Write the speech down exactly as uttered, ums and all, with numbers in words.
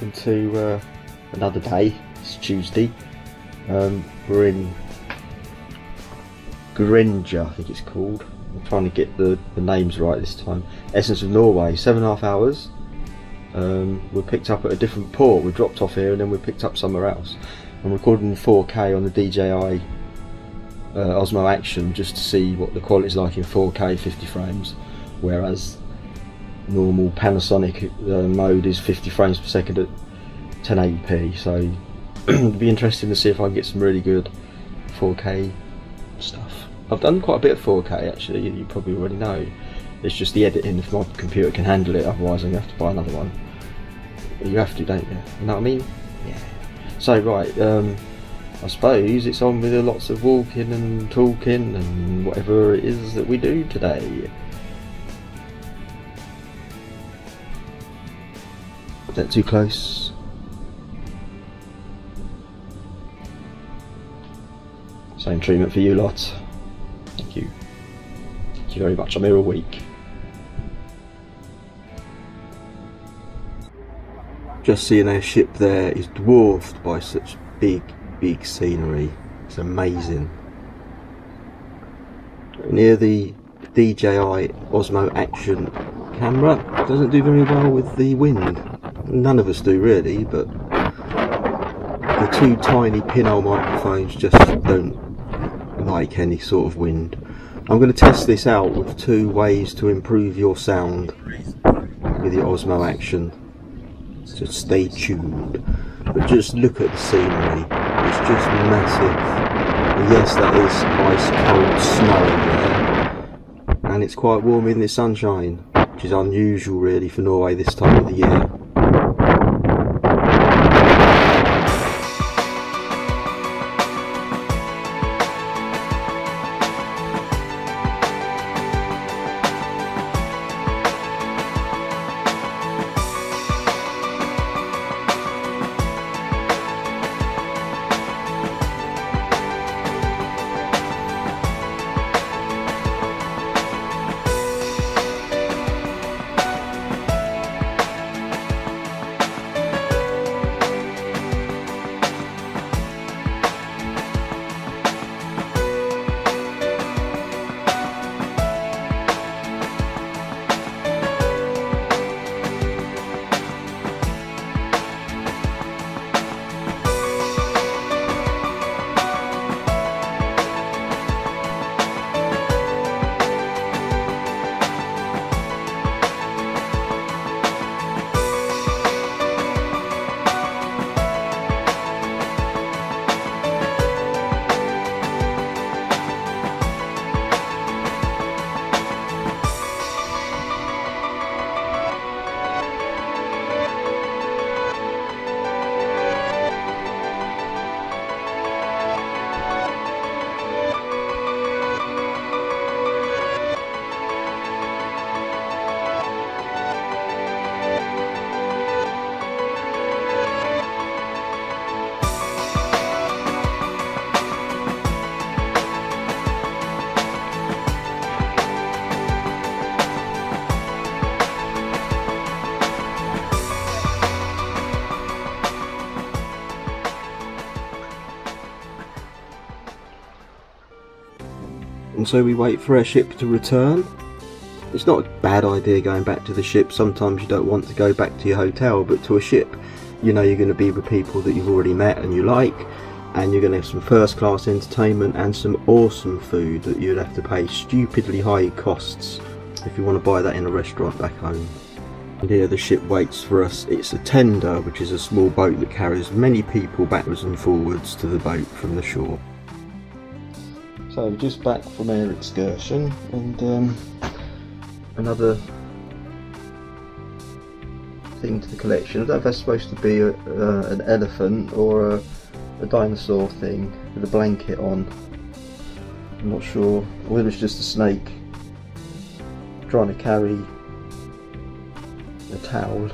welcome to uh, another day. It's Tuesday. Um, we're in Geiranger, I think it's called. I'm trying to get the, the names right this time. Essence of Norway, seven and a half hours. Um, we're picked up at a different port. We dropped off here and then we picked up somewhere else. I'm recording in four K on the D J I uh, Osmo Action just to see what the quality's like in four K fifty frames, whereas normal Panasonic uh, mode is fifty frames per second at ten eighty p, so it'd be interesting to see if I can get some really good four K stuff. I've done quite a bit of four K actually, you probably already know. It's just the editing, if my computer can handle it, otherwise I'm going to have to buy another one. You have to, don't you? You know what I mean? Yeah. So right, um, I suppose it's on with lots of walking and talking and whatever it is that we do today. Is that too close? Same treatment for you lot. Thank you. Thank you very much. I'm here all week. Just seeing our ship there is dwarfed by such big, big scenery. It's amazing. Near the D J I Osmo Action camera, it doesn't do very well with the wind. None of us do really, but the two tiny pinhole microphones just don't like any sort of wind. I'm going to test this out with two ways to improve your sound with your Osmo Action, so stay tuned. But just look at the scenery, it's just massive. And yes, that is ice cold snow in there, and it's quite warm in the sunshine, which is unusual really for Norway this time of the year. And so we wait for our ship to return. It's not a bad idea going back to the ship. Sometimes you don't want to go back to your hotel, but to a ship, you know you're going to be with people that you've already met and you like, and you're going to have some first class entertainment and some awesome food that you'd have to pay stupidly high costs if you want to buy that in a restaurant back home. And here the ship waits for us. It's a tender, which is a small boat that carries many people backwards and forwards to the boat from the shore. So we're just back from our excursion, and um, another thing to the collection. I don't know if that's supposed to be a, uh, an elephant or a, a dinosaur thing with a blanket on. I'm not sure. Or it was just a snake trying to carry a towel.